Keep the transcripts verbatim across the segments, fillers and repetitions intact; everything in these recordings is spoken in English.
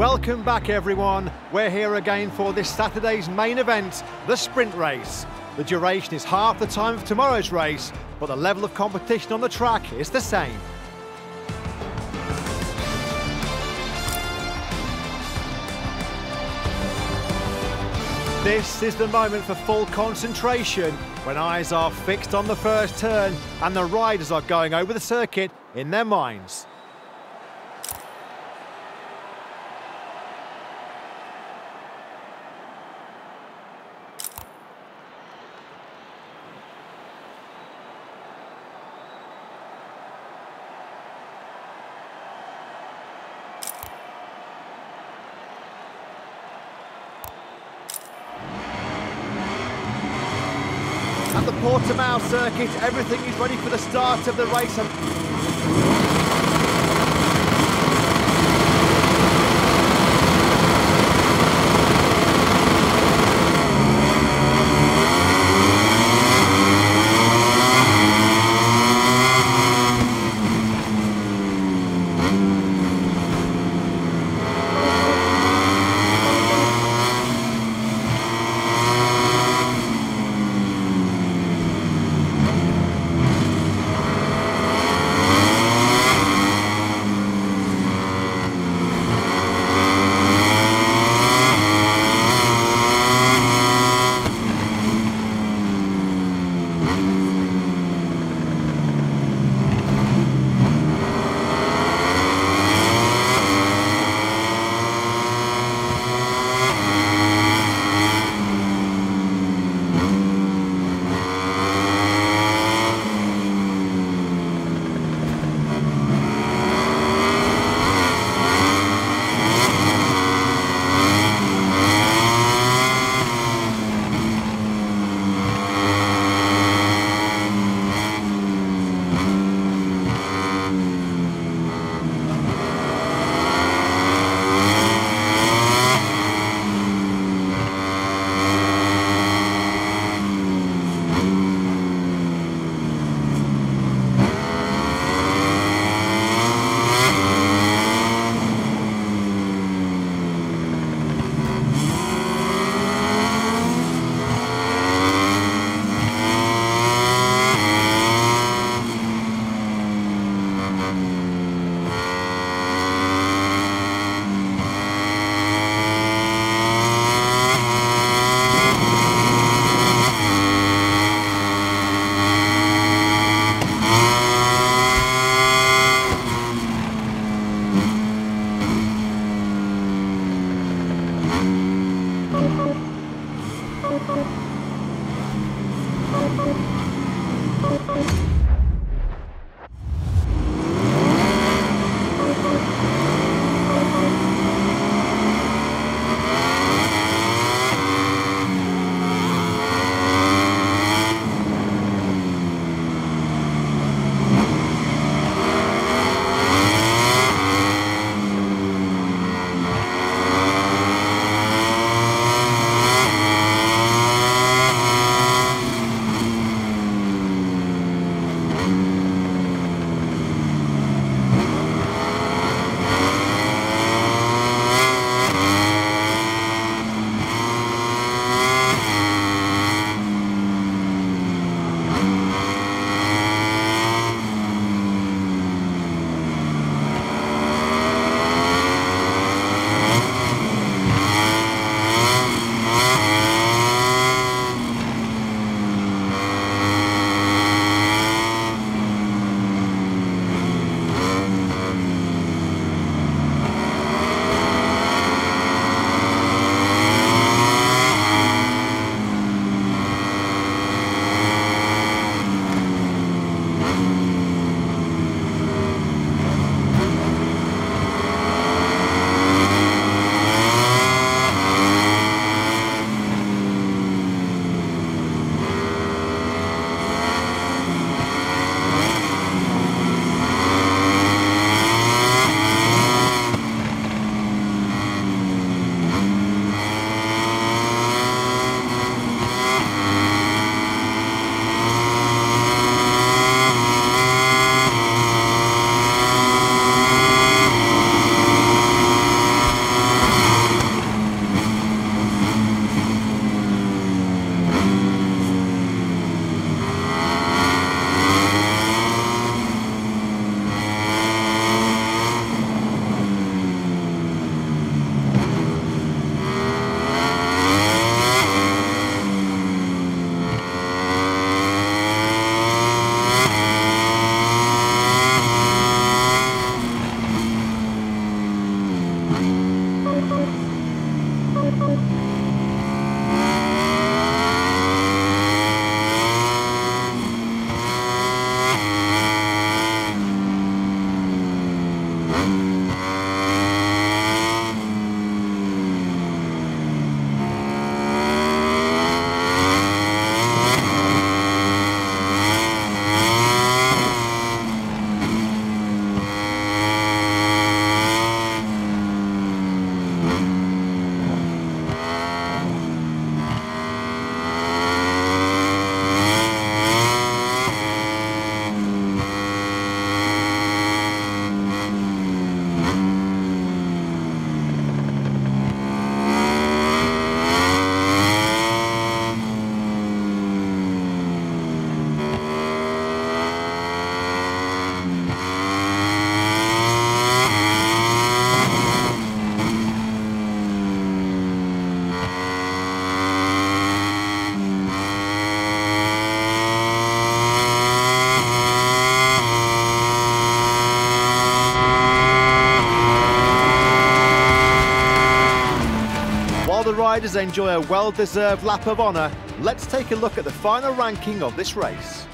Welcome back, everyone. We're here again for this Saturday's main event, the sprint race. The duration is half the time of tomorrow's race, but the level of competition on the track is the same. This is the moment for full concentration, when eyes are fixed on the first turn and the riders are going over the circuit in their minds. At the Portimao circuit, everything is ready for the start of the race. And the riders enjoy a well-deserved lap of honour, let's take a look at the final ranking of this race.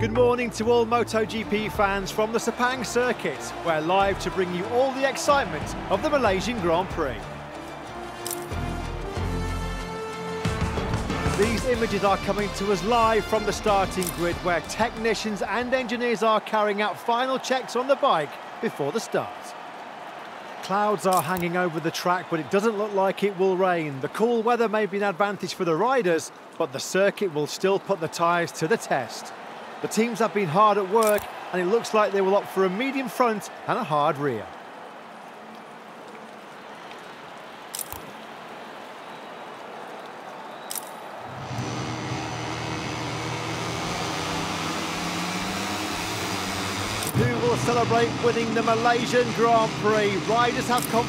Good morning to all MotoGP fans from the Sepang circuit. We're live to bring you all the excitement of the Malaysian Grand Prix. These images are coming to us live from the starting grid where technicians and engineers are carrying out final checks on the bike before the start. Clouds are hanging over the track, but it doesn't look like it will rain. The cool weather may be an advantage for the riders, but the circuit will still put the tyres to the test. The teams have been hard at work, and it looks like they will opt for a medium front and a hard rear. Who will celebrate winning the Malaysian Grand Prix? Riders have come.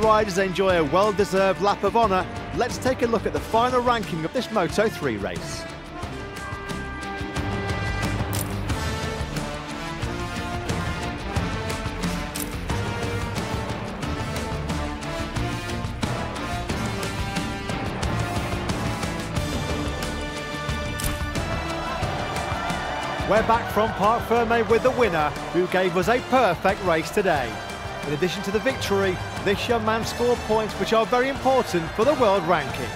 the riders enjoy a well-deserved lap of honour, let's take a look at the final ranking of this Moto three race. We're back from Parc Fermé with the winner, who gave us a perfect race today. In addition to the victory, this young man scored points which are very important for the world ranking.